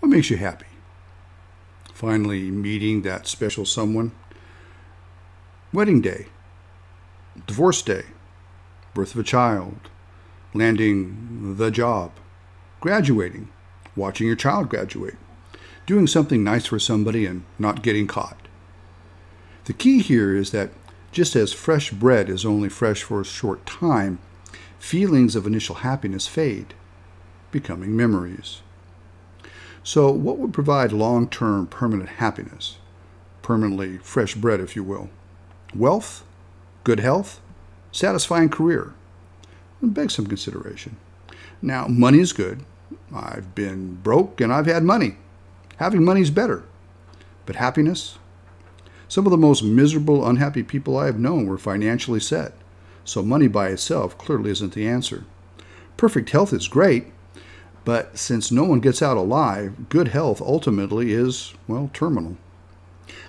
What makes you happy? Finally meeting that special someone. Wedding day, divorce day, birth of a child, landing the job, graduating, watching your child graduate, doing something nice for somebody and not getting caught. The key here is that just as fresh bread is only fresh for a short time, feelings of initial happiness fade, becoming memories. So what would provide long-term permanent happiness? Permanently fresh bread, if you will. Wealth, good health, satisfying career. It begs some consideration. Now, money is good. I've been broke and I've had money. Having money is better. But happiness? Some of the most miserable, unhappy people I have known were financially set. So money by itself clearly isn't the answer. Perfect health is great, but since no one gets out alive, good health ultimately is, well, terminal.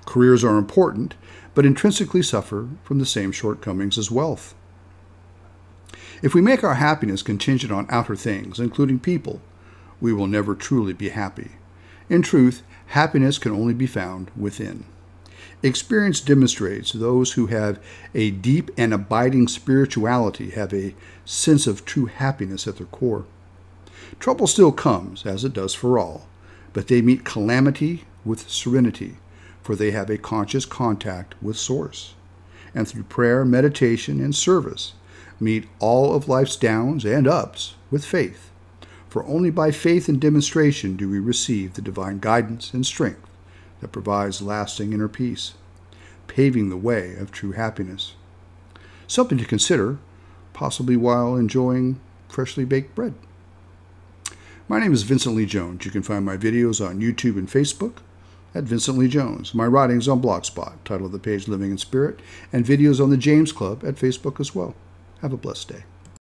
Careers are important, but intrinsically suffer from the same shortcomings as wealth. If we make our happiness contingent on outer things, including people, we will never truly be happy. In truth, happiness can only be found within. Experience demonstrates those who have a deep and abiding spirituality have a sense of true happiness at their core. Trouble still comes, as it does for all, but they meet calamity with serenity, for they have a conscious contact with Source, and through prayer, meditation, and service, meet all of life's downs and ups with faith, for only by faith and demonstration do we receive the divine guidance and strength that provides lasting inner peace, paving the way of true happiness. Something to consider, possibly while enjoying freshly baked bread. My name is Vincent Lee Jones. You can find my videos on YouTube and Facebook at Vincent Lee Jones, my writings on Blogspot, title of the page Living in Spirit, and videos on the James Club at Facebook as well. Have a blessed day.